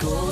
Can't go